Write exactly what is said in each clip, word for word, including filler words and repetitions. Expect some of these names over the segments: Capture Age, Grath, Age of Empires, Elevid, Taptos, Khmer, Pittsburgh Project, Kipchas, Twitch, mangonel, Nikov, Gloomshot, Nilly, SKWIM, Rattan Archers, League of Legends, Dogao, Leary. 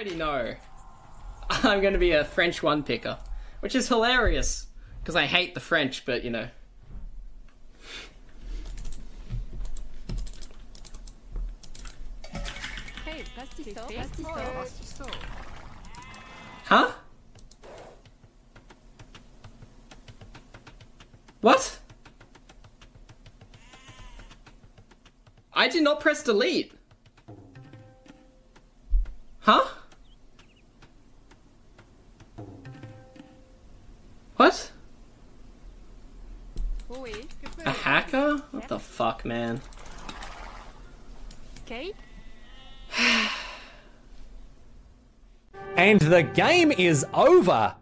already know I'm going to be a French one picker, which is hilarious because I hate the French, but you know. Hey, pastisto, pastisto. Huh? What? I did not press delete. Huh? What? A hacker? What the fuck, man? Okay. And the game is over.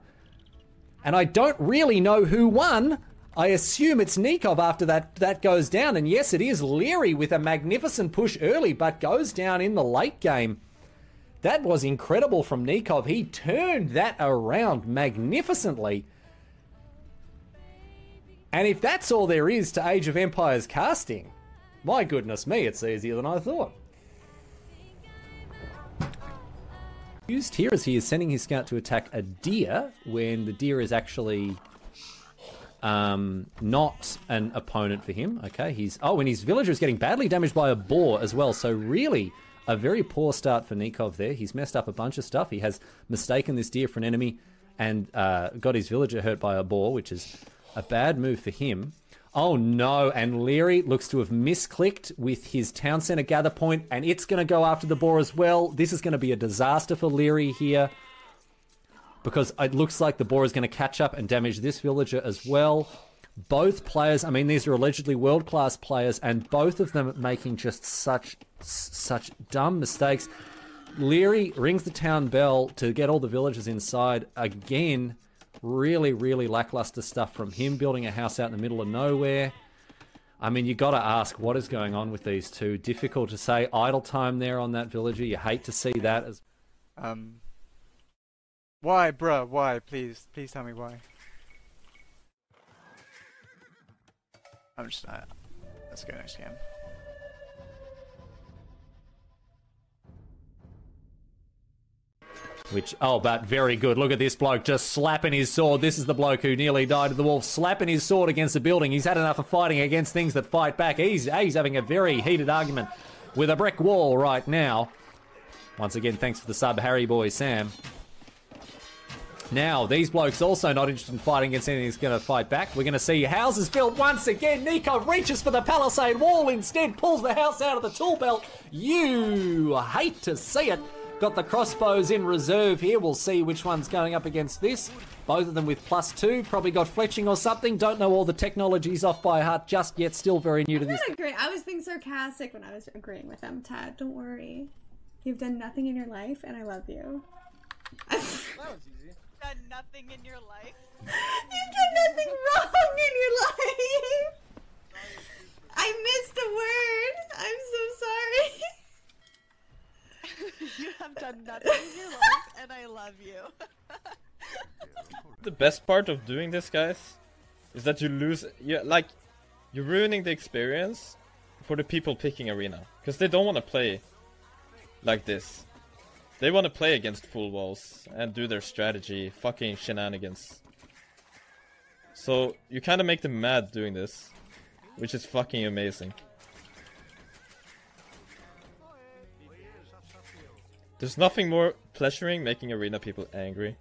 And I don't really know who won. I assume it's Nikov after that that goes down, and yes, it is Leary with a magnificent push early, but goes down in the late game. That was incredible from Nikov. He turned that around magnificently. And if that's all there is to Age of Empires casting, my goodness me, it's easier than I thought. Used here as he is sending his scout to attack a deer when the deer is actually... Um, not an opponent for him. Okay, he's... Oh, and his villager is getting badly damaged by a boar as well. So really, a very poor start for Nikov there. He's messed up a bunch of stuff. He has mistaken this deer for an enemy and uh, got his villager hurt by a boar, which is a bad move for him. Oh, no. And Leary looks to have misclicked with his town centre gather point, and it's going to go after the boar as well. This is going to be a disaster for Leary here, because it looks like the boar is going to catch up and damage this villager as well. Both players, I mean, these are allegedly world-class players, and both of them making just such, such dumb mistakes. Leary rings the town bell to get all the villagers inside. Again, really, really lackluster stuff from him, building a house out in the middle of nowhere. I mean, you got to ask, what is going on with these two? Difficult to say. Idle time there on that villager. You hate to see that. As um... Why, bruh? Why? Please, please tell me why. I'm just not. Let's go next game. Which, oh, but very good. Look at this bloke just slapping his sword. This is the bloke who nearly died to the wolf, slapping his sword against the building. He's had enough of fighting against things that fight back. He's, he's having a very heated argument with a brick wall right now. Once again, thanks for the sub, Harry Boy Sam. Now, these blokes also not interested in fighting against anything that's going to fight back. We're going to see houses built once again. Nikov reaches for the palisade wall instead, pulls the house out of the tool belt. You hate to see it. Got the crossbows in reserve here. We'll see which one's going up against this. Both of them with plus two. Probably got fletching or something. Don't know all the technologies off by heart just yet. Still very new to this. I agree. I was being sarcastic when I was agreeing with them, Tad. Don't worry. You've done nothing in your life, and I love you. That was easy. You've done nothing in your life. You've done nothing wrong in your life. I missed a word. I'm so sorry. You have done nothing in your life, and I love you. The best part of doing this, guys, is that you lose. You like, you're ruining the experience for the people picking arena because they don't want to play like this. They want to play against full walls and do their strategy, fucking shenanigans. So, you kind of make them mad doing this, which is fucking amazing. There's nothing more pleasuring making arena people angry.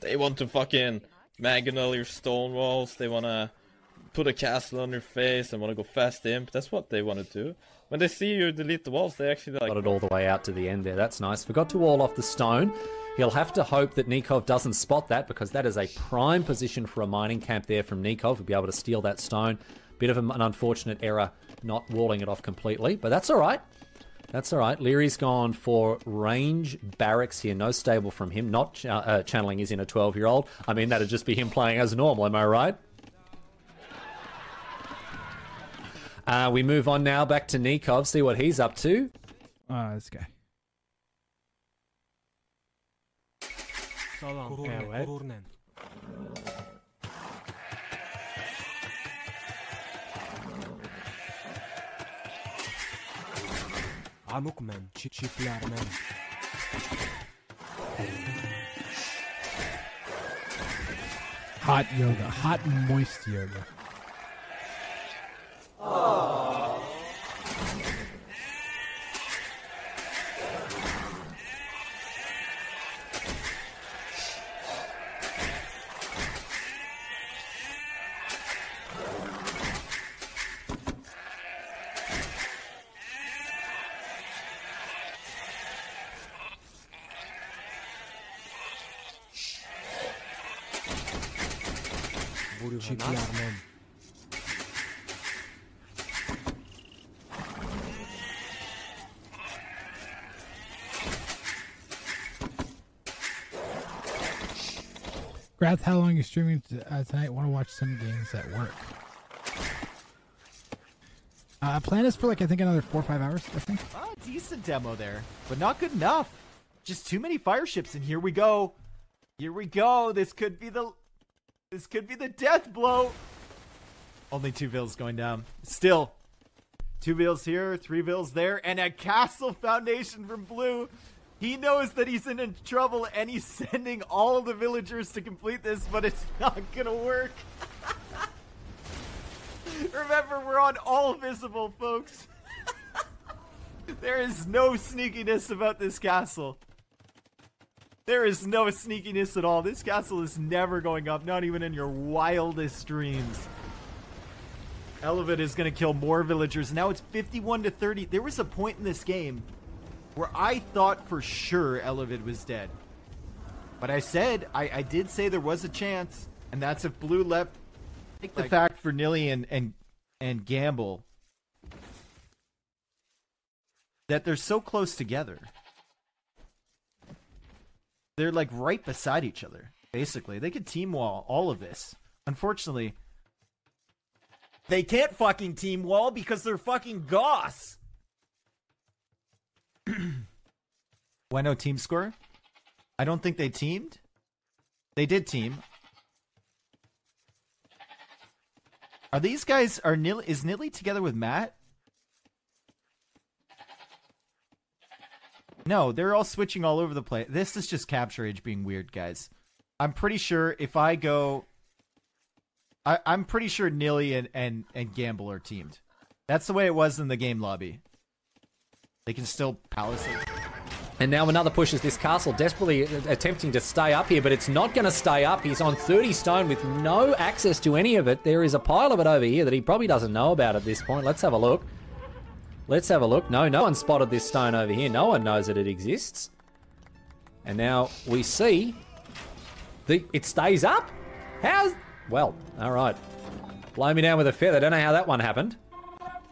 They want to fucking mangonel your stone walls, they want to put a castle on your face and want to go fast imp. That's what they want to do. When they see you delete the walls, they actually like... Got it all the way out to the end there, that's nice. Forgot to wall off the stone. He'll have to hope that Nikov doesn't spot that because that is a prime position for a mining camp there from Nikov. He'll be able to steal that stone. Bit of an unfortunate error not walling it off completely, but that's alright. That's all right. Leary's gone for range barracks here. No stable from him. Not ch uh, channeling his inner twelve-year-old. I mean, that'd just be him playing as normal, am I right? Uh, we move on now back to Nikov, see what he's up to. Ah, uh, this guy. Salam. Evet. Amukmen, çiçiplermen. Hot yoga, hot moist yoga. Oh. Çiçiplermen. Grath, how long are you streaming uh, tonight? Want to watch some games at work. Uh, plan is for like, I think another four or five hours, I think. Ah, decent demo there, but not good enough. Just too many fire ships, and here we go. Here we go. This could be the, this could be the death blow. Only two vills going down. Still, two vills here, three vills there, and a castle foundation from blue. He knows that he's in trouble, and he's sending all the villagers to complete this, but it's not gonna work. Remember, we're on all visible, folks. There is no sneakiness about this castle. There is no sneakiness at all. This castle is never going up, not even in your wildest dreams. Elevid is gonna kill more villagers. Now it's fifty-one to thirty. There was a point in this game where I thought for sure Elevid was dead. But I said, I, I did say there was a chance, and that's if Blue left. Take the like, fact for Nilly and, and, and Gamble that they're so close together. They're like right beside each other, basically. They could team wall all of this. Unfortunately, they can't fucking team wall because they're fucking Goss. Why no team score? I don't think they teamed. They did team. Are these guys are Nil is Nilly together with Matt? No, they're all switching all over the place. This is just Capture Age being weird, guys. I'm pretty sure if I go I I'm pretty sure Nilly and, and, and Gamble are teamed. That's the way it was in the game lobby. They can still palace it. And now another pushes this castle, desperately attempting to stay up here, but it's not going to stay up. He's on thirty stone with no access to any of it. There is a pile of it over here that he probably doesn't know about at this point. Let's have a look. Let's have a look. No, no one spotted this stone over here. No one knows that it exists. And now we see the it stays up. How's... Well, all right. Blow me down with a feather. Don't know how that one happened.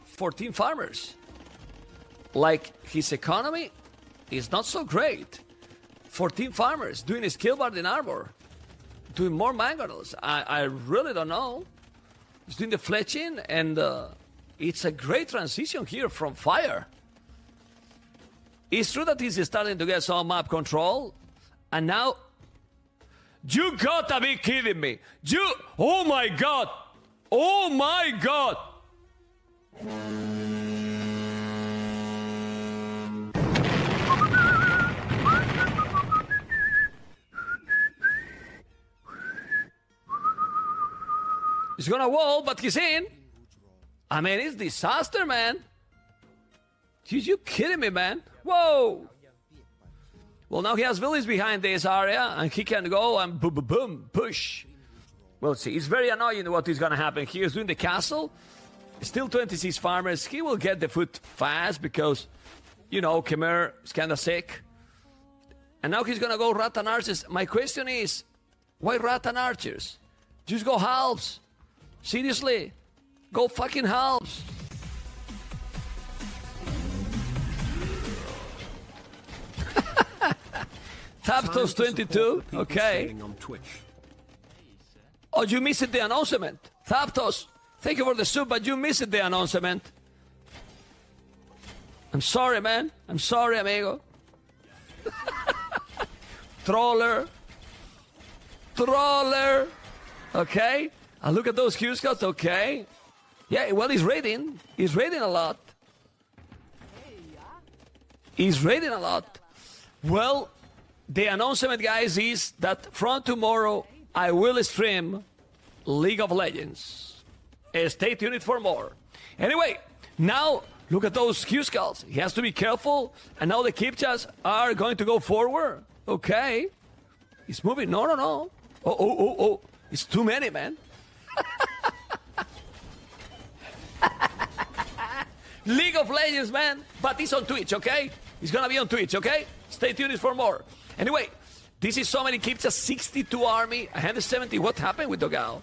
fourteen farmers. Like, his economy is not so great. fourteen farmers doing a skill bar in Arbor, doing more mangoes. I, I really don't know. He's doing the fletching, and uh, it's a great transition here from fire. It's true that he's starting to get some map control, and now you gotta be kidding me. You, oh my god, oh my god. He's gonna wall, but he's in. I mean, it's disaster, man. Dude, you kidding me, man? Whoa. Well, now he has village behind this area, and he can go and boom, boom, boom, push. We'll see. It's very annoying what is gonna happen. He is doing the castle. Still twenty-six farmers. He will get the food fast because, you know, Khmer is kind of sick. And now he's gonna go Rattan Archers. My question is, why Rattan Archers? Just go halves. Seriously, go fucking halves. Taptos twenty-two, okay. On Twitch. Oh, you missed the announcement. Taptos, thank you for the soup, but you missed the announcement. I'm sorry, man. I'm sorry, amigo. Troller. controller. Okay. And look at those huge cuts. Okay. Yeah, well, he's raiding. He's raiding a lot. He's raiding a lot. Well, the announcement, guys, is that from tomorrow I will stream League of Legends. Stay tuned for more. Anyway, now look at those Q skulls. He has to be careful. And now the Kipchas are going to go forward. Okay. He's moving. No, no, no. Oh, oh, oh, oh. It's too many, man. League of Legends, man. But it's on Twitch, okay? It's going to be on Twitch, okay? Stay tuned for more. Anyway, this is so many Kipchas. sixty-two army. one hundred seventy. What happened with Dogao?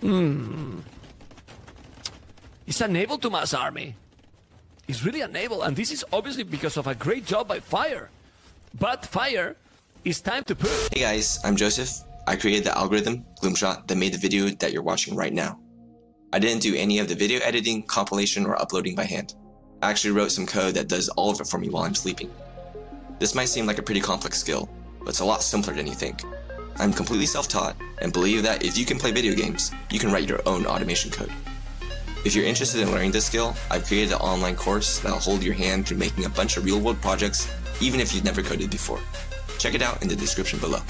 Hmm. It's unable to mass army. It's really unable. And this is obviously because of a great job by Fire. But Fire, it's time to prove. Hey guys, I'm Joseph. I created the algorithm, Gloomshot, that made the video that you're watching right now. I didn't do any of the video editing, compilation, or uploading by hand. I actually wrote some code that does all of it for me while I'm sleeping. This might seem like a pretty complex skill, but it's a lot simpler than you think. I'm completely self-taught and believe that if you can play video games, you can write your own automation code. If you're interested in learning this skill, I've created an online course that'll hold your hand through making a bunch of real-world projects even if you've never coded before. Check it out in the description below.